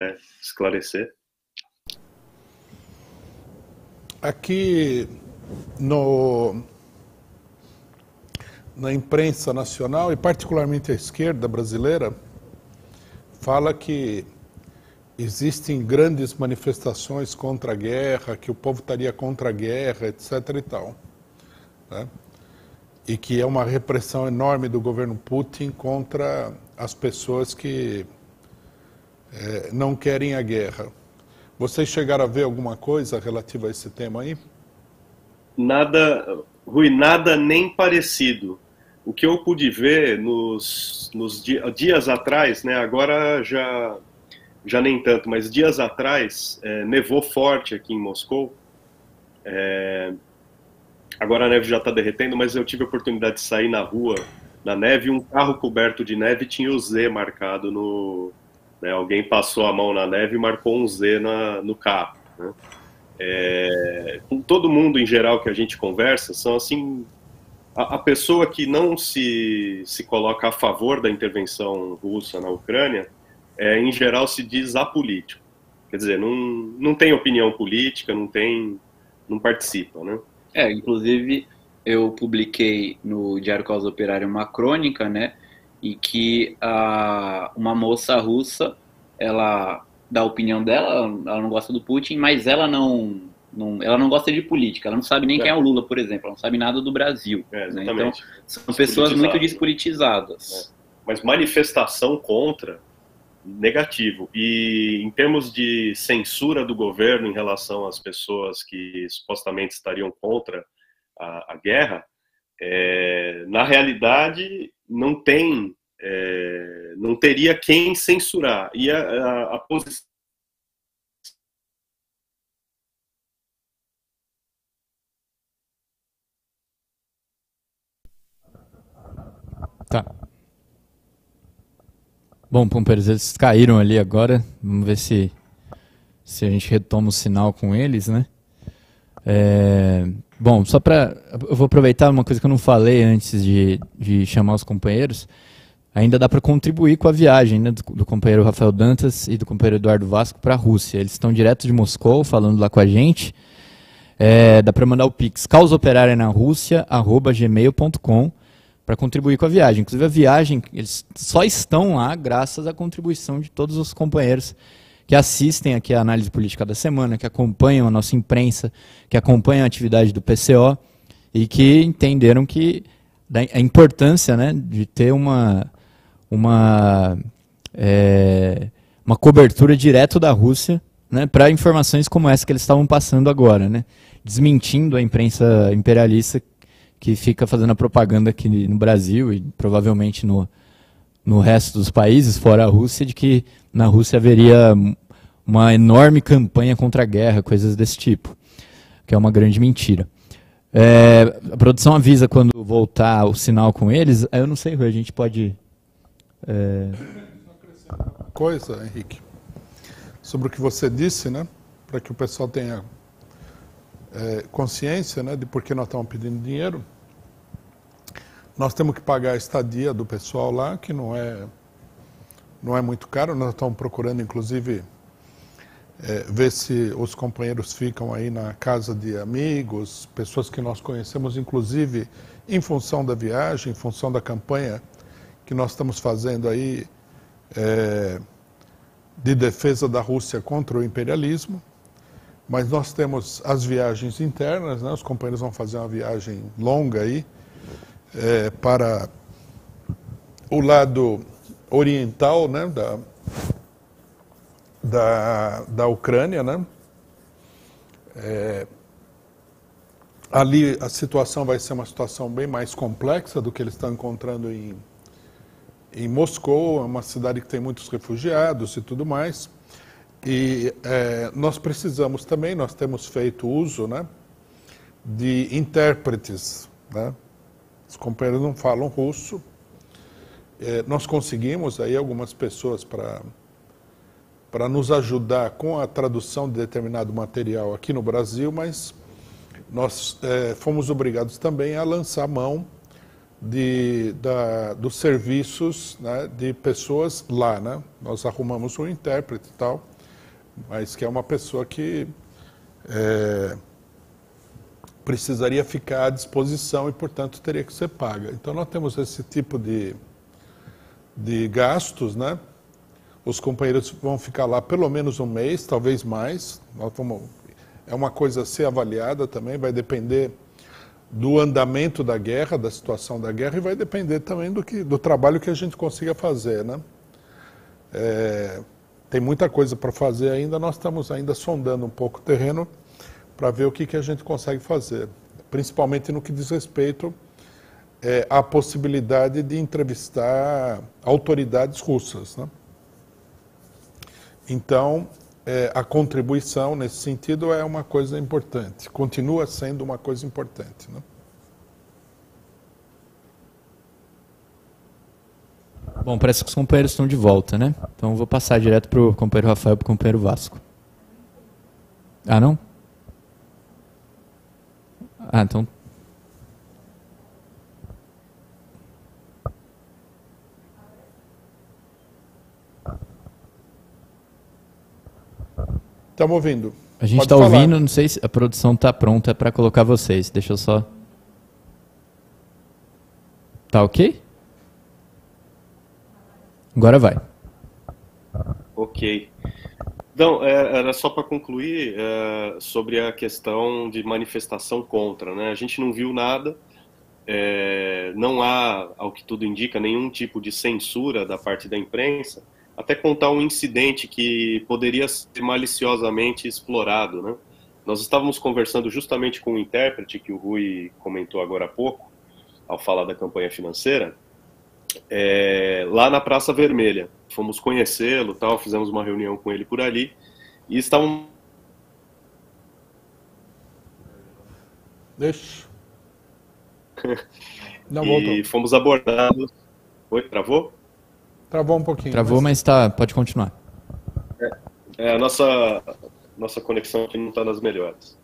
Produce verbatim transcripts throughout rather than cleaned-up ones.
né, esclarecer? Aqui no, na imprensa nacional, e particularmente a esquerda brasileira, fala que existem grandes manifestações contra a guerra, que o povo estaria contra a guerra, etc e tal, né? E que é uma repressão enorme do governo Putin contra as pessoas que é, não querem a guerra. Vocês chegaram a ver alguma coisa relativa a esse tema aí? Nada, Rui, nada nem parecido. O que eu pude ver nos, nos dias, dias atrás, né, agora já, já nem tanto, mas dias atrás, é, nevou forte aqui em Moscou. É, agora a neve já está derretendo, mas eu tive a oportunidade de sair na rua, na neve, e um carro coberto de neve tinha o Z marcado no... Né, alguém passou a mão na neve e marcou um Z na, no carro, né? É, com todo mundo em geral que a gente conversa, são assim, a, a pessoa que não se, se coloca a favor da intervenção russa na Ucrânia, é, em geral se diz apolítico. Quer dizer, não, não tem opinião política, não tem, não participa, né? É, inclusive eu publiquei no Diário Causa Operária uma crônica, né? E que a, uma moça russa, ela dá a opinião dela, ela não gosta do Putin, mas ela não, não, ela não gosta de política, ela não sabe nem é. quem é o Lula, por exemplo, ela não sabe nada do Brasil. É, né? Então, são pessoas muito despolitizadas. É. Mas manifestação contra, negativo. E em termos de censura do governo em relação às pessoas que supostamente estariam contra a, a guerra, é, na realidade... não tem, é, não teria quem censurar. E a, a, a posição tá. Bom, Pomperes, eles caíram ali agora. Vamos ver se, se a gente retoma o sinal com eles, né? É, bom, só para... Eu vou aproveitar uma coisa que eu não falei antes de, de chamar os companheiros. Ainda dá para contribuir com a viagem, né, do, do companheiro Rafael Dantas e do companheiro Eduardo Vasco para a Rússia. Eles estão direto de Moscou, falando lá com a gente. É, dá para mandar o Pix, causa operária na Rússia arroba gmail ponto com, para contribuir com a viagem. Inclusive a viagem, eles só estão lá graças à contribuição de todos os companheiros que assistem aqui a análise política da semana, que acompanham a nossa imprensa, que acompanham a atividade do P C O e que entenderam que a importância, né, de ter uma, uma, é, uma cobertura direto da Rússia, né, para informações como essa que eles estavam passando agora, né, desmentindo a imprensa imperialista que fica fazendo a propaganda aqui no Brasil e provavelmente no... no resto dos países, fora a Rússia, de que na Rússia haveria uma enorme campanha contra a guerra, coisas desse tipo, que é uma grande mentira. É, a produção avisa quando voltar o sinal com eles. Eu não sei, Rui, a gente pode... É... Coisa, Henrique, sobre o que você disse, né, para que o pessoal tenha é, consciência, né, de por que nós estamos pedindo dinheiro. Nós temos que pagar a estadia do pessoal lá, que não é, não é muito caro. Nós estamos procurando, inclusive, é, ver se os companheiros ficam aí na casa de amigos, pessoas que nós conhecemos, inclusive, em função da viagem, em função da campanha que nós estamos fazendo aí, é, de defesa da Rússia contra o imperialismo. Mas nós temos as viagens internas, né? Os companheiros vão fazer uma viagem longa aí, É, para o lado oriental, né, da, da, da Ucrânia, né? É, ali a situação vai ser uma situação bem mais complexa do que eles estão encontrando em, em Moscou, é uma cidade que tem muitos refugiados e tudo mais. E é, nós precisamos também, nós temos feito uso, né, de intérpretes, né? Os companheiros não falam russo. É, nós conseguimos aí algumas pessoas para para nos ajudar com a tradução de determinado material aqui no Brasil, mas nós é, fomos obrigados também a lançar mão de, da, dos serviços, né, de pessoas lá, né? Nós arrumamos um intérprete e tal, mas que é uma pessoa que é, precisaria ficar à disposição e, portanto, teria que ser paga. Então, nós temos esse tipo de, de gastos, né? Os companheiros vão ficar lá pelo menos um mês, talvez mais. Nós vamos, é uma coisa a ser avaliada também, vai depender do andamento da guerra, da situação da guerra, e vai depender também do, que, do trabalho que a gente consiga fazer, né? É, tem muita coisa para fazer ainda, nós estamos ainda sondando um pouco o terreno para ver o que, que a gente consegue fazer, principalmente no que diz respeito é, à possibilidade de entrevistar autoridades russas, né? Então, é, a contribuição nesse sentido é uma coisa importante, continua sendo uma coisa importante, né? Bom, parece que os companheiros estão de volta, né? Então, vou passar direto para o companheiro Rafael e para o companheiro Vasco. Ah, não? Ah, então... Estamos ouvindo. A gente está ouvindo, não sei se a produção está pronta para colocar vocês. Deixa eu só... Tá ok? Agora vai. Ok. Então, era só para concluir é, sobre a questão de manifestação contra, né? A gente não viu nada, é, não há, ao que tudo indica, nenhum tipo de censura da parte da imprensa, até contar um incidente que poderia ser maliciosamente explorado, né? Nós estávamos conversando justamente com o intérprete, que o Rui comentou agora há pouco, ao falar da campanha financeira, é, lá na Praça Vermelha. Fomos conhecê-lo, tal, fizemos uma reunião com ele por ali, e estávamos... Deixa. Não voltou. E fomos abordados... Oi, travou? Travou um pouquinho. Travou, mas, mas tá, pode continuar. É, é, a nossa, nossa conexão aqui não está nas melhores.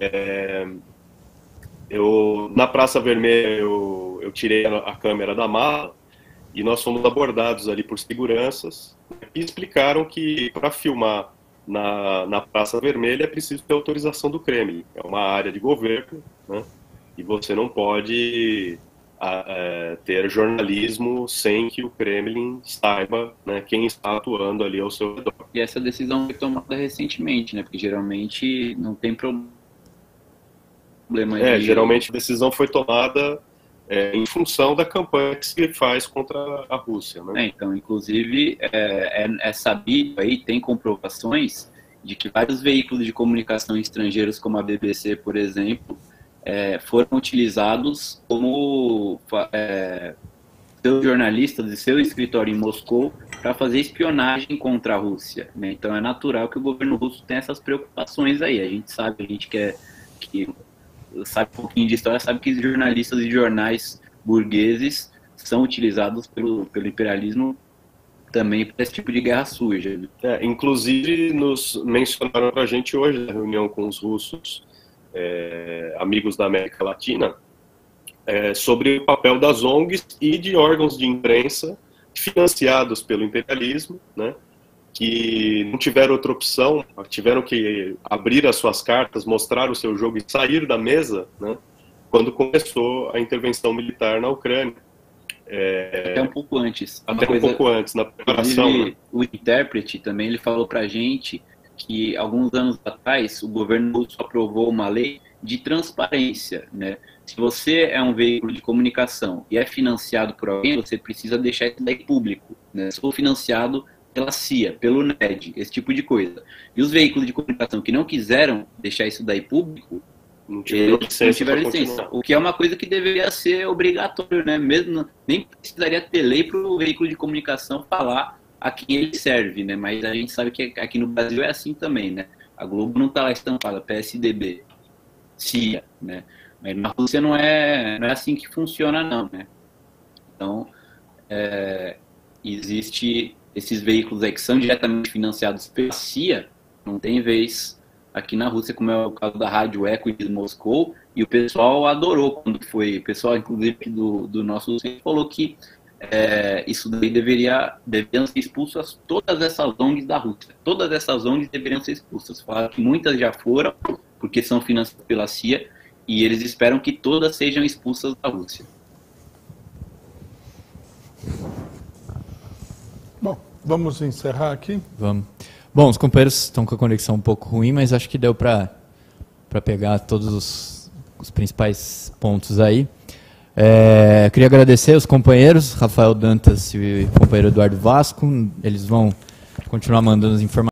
É, eu, na Praça Vermelha eu, eu tirei a, a câmera da mala e nós fomos abordados ali por seguranças e explicaram que para filmar na, na Praça Vermelha é preciso ter autorização do Kremlin. É uma área de governo, né, e você não pode... A, a, ter jornalismo sem que o Kremlin saiba, né, quem está atuando ali ao seu redor. E essa decisão foi tomada recentemente, né, porque geralmente não tem problema... É, de... geralmente a decisão foi tomada é, em função da campanha que se faz contra a Rússia, né? É, então, inclusive, é, é, é sabido aí, tem comprovações de que vários veículos de comunicação estrangeiros, como a B B C, por exemplo... É, foram utilizados como é, seus jornalistas e seu escritório em Moscou para fazer espionagem contra a Rússia, né? Então é natural que o governo russo tenha essas preocupações aí. A gente sabe, a gente quer, que sabe um pouquinho de história, sabe que jornalistas e jornais burgueses são utilizados pelo, pelo imperialismo também para esse tipo de guerra suja, né? É, inclusive, nos mencionaram para a gente hoje na reunião com os russos, É, amigos da América Latina, é, sobre o papel das O N Gs e de órgãos de imprensa financiados pelo imperialismo, né, que não tiveram outra opção, tiveram que abrir as suas cartas, mostrar o seu jogo e sair da mesa, né, quando começou a intervenção militar na Ucrânia. É, até um pouco antes. Até Uma um coisa, pouco antes, na preparação. Ele, né? O intérprete também ele falou pra gente que alguns anos atrás o governo russo aprovou uma lei de transparência, né? Se você é um veículo de comunicação e é financiado por alguém, você precisa deixar isso daí público, né? Sou financiado pela C I A, pelo N E D, esse tipo de coisa. E os veículos de comunicação que não quiseram deixar isso daí público, não tiveram licença, não tiveram licença o que é uma coisa que deveria ser obrigatório, né? Mesmo, nem precisaria ter lei para o veículo de comunicação falar a quem ele serve, né? Mas a gente sabe que aqui no Brasil é assim também, né? A Globo não está lá estampada, P S D B, C I A, né? Mas na Rússia não é, não é assim que funciona, não, né? Então, é, existe esses veículos aí que são diretamente financiados pela C I A, não tem vez aqui na Rússia, como é o caso da rádio Eco de Moscou, e o pessoal adorou quando foi. O pessoal, inclusive, do, do nosso centro falou que é, isso daí deveria, deveriam ser expulsas todas essas O N Gs da Rússia. Todas essas O N Gs deveriam ser expulsas. Falaram que muitas já foram, porque são financiadas pela C I A, e eles esperam que todas sejam expulsas da Rússia. Bom, vamos encerrar aqui? Vamos. Bom, os companheiros estão com a conexão um pouco ruim, mas acho que deu para para pegar todos os, os principais pontos aí. É, queria agradecer aos companheiros, Rafael Dantas e o companheiro Eduardo Vasco. Eles vão continuar mandando as informações.